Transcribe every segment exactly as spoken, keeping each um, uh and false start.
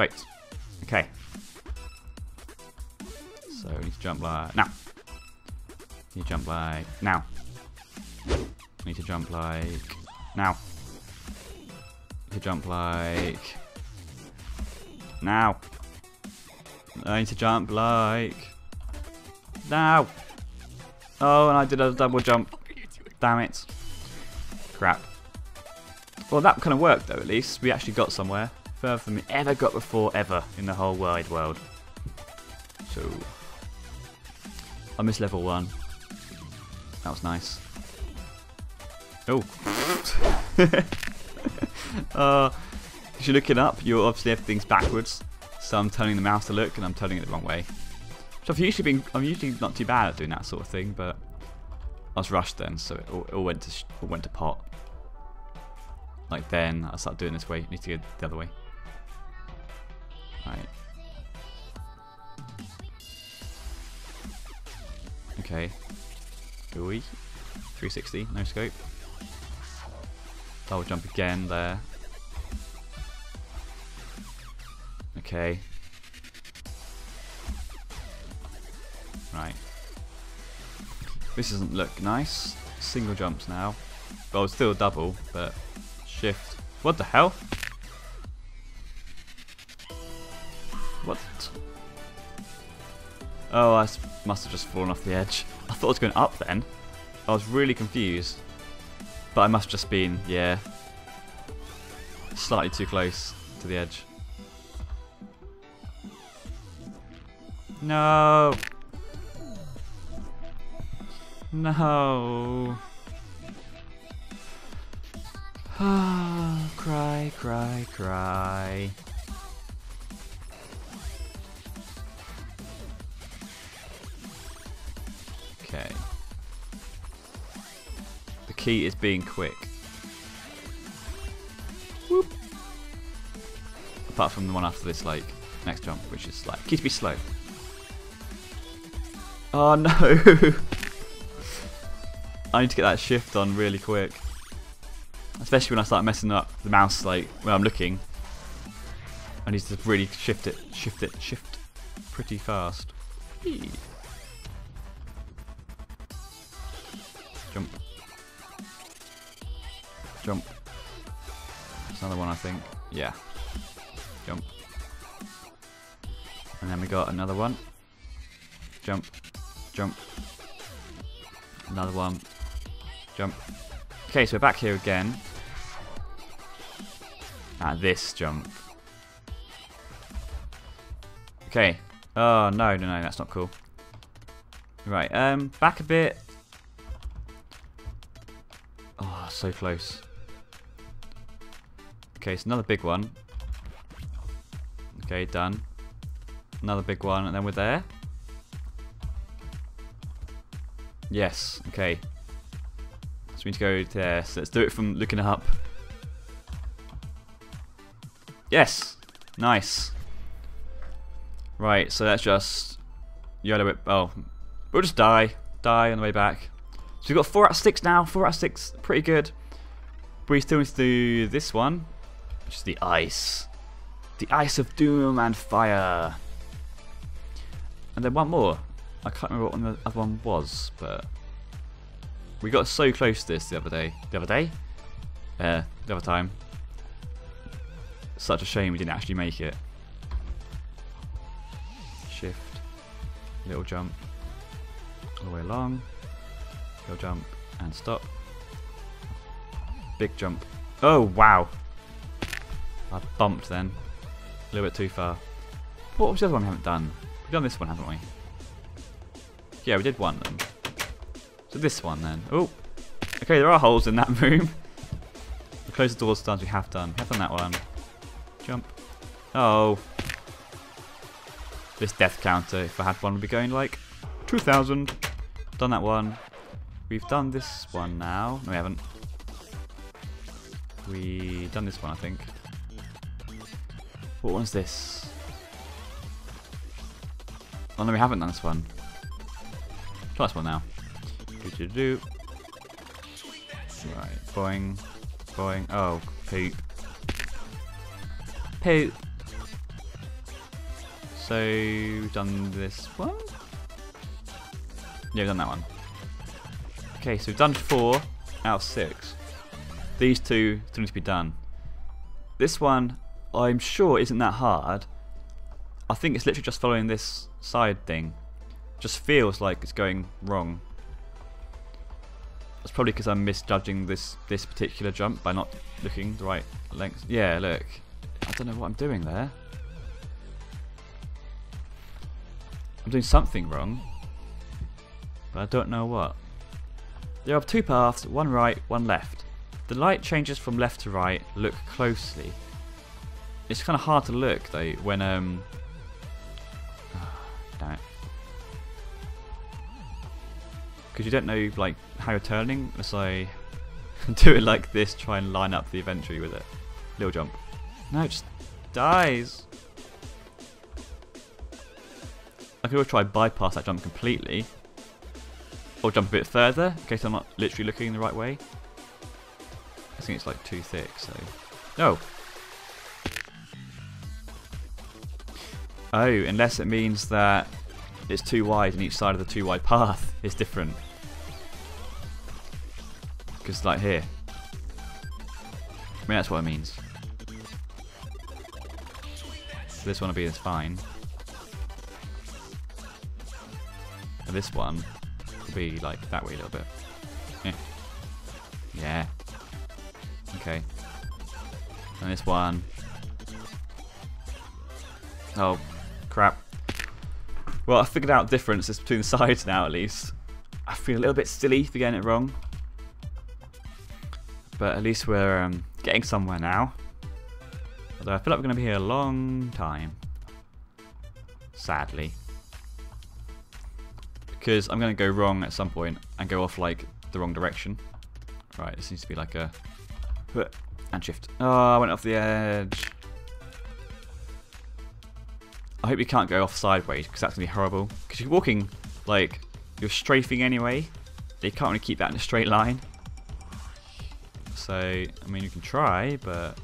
Wait. Okay. So we need to jump like now. Need to jump like now. Need to jump like now. Need to jump like now. I need to jump like now. Oh, and I did a double jump. Damn it. Crap. Well, that kind of worked though, at least. We actually got somewhere. Further than we ever got before, ever, in the whole wide world. So, I missed level one. That was nice. Oh. uh, if you're looking up, you're obviously everything's backwards. So I'm turning the mouse to look, and I'm turning it the wrong way. So I've usually been, I'm usually not too bad at doing that sort of thing, but I was rushed then, so it all, it all went to, all went to pot. Like then, I started doing this way. I need to go the other way. Right. Okay. Gooey. three sixty. No scope. Double jump again there. Okay. Right. This doesn't look nice. Single jumps now. Well, it's still double, but shift. What the hell? What? Oh, I must have just fallen off the edge. I thought it was going up then. I was really confused. But I must have just been, yeah, slightly too close to the edge. No! No! Ah, cry, cry, cry. Okay. The key is being quick. Whoop. Apart from the one after this, like, next jump, which is like, key to be slow. Oh no! I need to get that shift on really quick. Especially when I start messing up the mouse, like when I'm looking, I need to really shift it, shift it, shift pretty fast. Eee. Jump. Jump. That's another one, I think. Yeah. Jump. And then we got another one. Jump. Jump. Another one. Jump. Okay, so we're back here again. At this jump. Okay. Oh, no, no, no, that's not cool. Right, um, back a bit. Oh, so close. Okay, it's another big one. Okay, done. Another big one, and then we're there. Yes, okay. So we need to go there, so let's do it from looking up. Yes! Nice. Right, so let's just YOLO it. Oh, we'll just die. Die on the way back. So we've got four out of six now. Four out of six. Pretty good. But we still need to do this one, which is the ice. The ice of doom and fire. And then one more. I can't remember what the other one was, but we got so close to this the other day. The other day? Uh, the other time. Such a shame we didn't actually make it. Shift. Little jump. All the way along. Little jump. And stop. Big jump. Oh, wow. I bumped then. A little bit too far. What was the other one we haven't done? We've done this one, haven't we? Yeah, we did one of them. So this one then. Oh, okay. There are holes in that room. We'll close the doors. Times we have done. We have done that one. Jump. Oh, this death counter. If I had one, would be going like two thousand. Done that one. We've done this one now. No, we haven't. We done this one, I think. What one's this? Oh no, we haven't done this one. Try this one now. Do, do, do. Right, boing, boing. Oh, poop. Poop. also done this one. Yeah, we've done that one. Okay, so we've done four out of six. These two still need to be done. This one, I'm sure, isn't that hard. I think it's literally just following this side thing. Just feels like it's going wrong. That's probably because I'm misjudging this this particular jump by not looking the right length. Yeah, look. I don't know what I'm doing there. I'm doing something wrong, but I don't know what. There are two paths, one right, one left. The light changes from left to right. Look closely. It's kind of hard to look though when um. Oh, damn it. Because you don't know like how you're turning, so I do it like this. Try and line up the inventory with it. Little jump. No, it just dies. I could always try bypass that jump completely, or jump a bit further in case I'm not literally looking the right way. I think it's like too thick, so no. Oh, unless it means that it's too wide and each side of the too wide path is different. Because like here, I mean that's what it means. So this one will be this fine. And this one will be like that way a little bit. Yeah. Yeah. Okay. And this one. Oh, crap. Well, I figured out differences between the sides now at least. I feel a little bit silly for getting it wrong. But at least we're um, getting somewhere now. Although I feel like we're going to be here a long time. Sadly. Because I'm going to go wrong at some point and go off like the wrong direction. Right, this needs to be like a... and shift. Oh, I went off the edge. I hope you can't go off sideways because that's going to be horrible. Because you're walking, like, you're strafing anyway. They can't really keep that in a straight line. So, I mean, you can try, but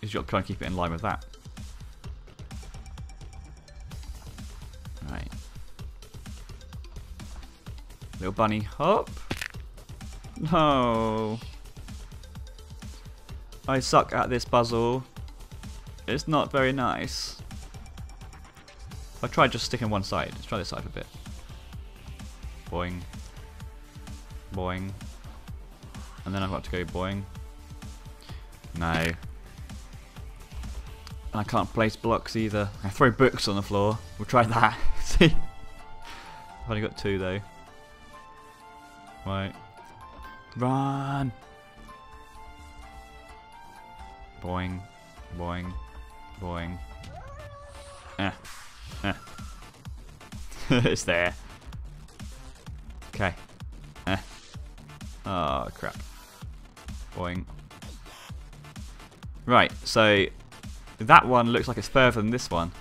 you've got to try and keep it in line with that. Right. Little bunny hop. No. I suck at this puzzle. It's not very nice. I tried just sticking one side. Let's try this side for a bit. Boing. Boing. And then I've got to go boing. No. And I can't place blocks either. I throw books on the floor. We'll try that. See? I've only got two though. Right. Run! Boing, boing, boing. Eh, eh. It's there. Okay. Eh. Oh, crap. Boing. Right, so that one looks like it's further than this one.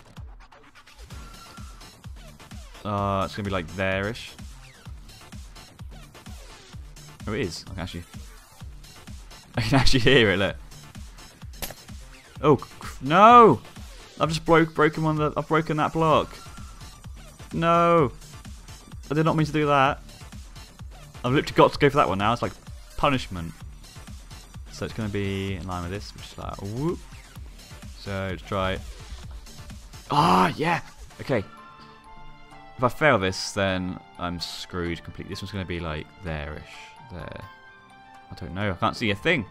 Uh, it's going to be like there-ish. Oh, it is. I can actually, I can actually hear it, look. Oh no! I've just broke broken one. Of the, I've broken that block. No, I did not mean to do that. I've literally got to go for that one now. It's like punishment. So it's going to be in line with this, which is like whoop. So let's try. Ah oh, yeah. Okay. If I fail this, then I'm screwed completely. This one's going to be like there-ish. There. I don't know. I can't see a thing.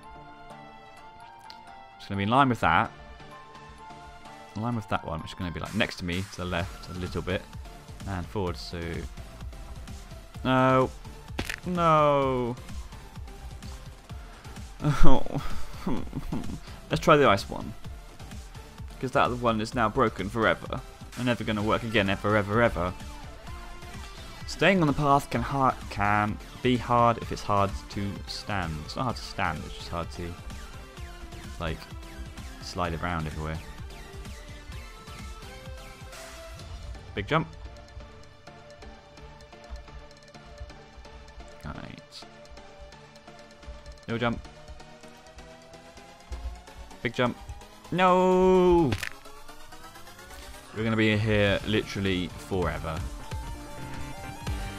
It's going to be in line with that, in line with that one, which is going to be like next to me, to the left a little bit, and forward, so... No! No! Oh. Let's try the ice one, because that other one is now broken forever, and never going to work again, ever, ever, ever. Staying on the path can, hard, can be hard if it's hard to stand. It's not hard to stand, it's just hard to... like, slide around everywhere. Big jump. Right. No jump. Big jump. No! We're going to be here literally forever.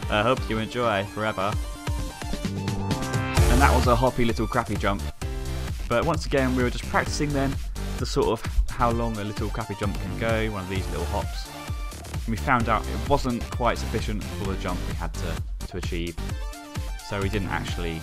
I hope you enjoy forever. And that was a hoppy little crappy jump. But once again, we were just practicing then the sort of how long a little crappy jump can go, one of these little hops. And we found out it wasn't quite sufficient for the jump we had to, to achieve. So we didn't actually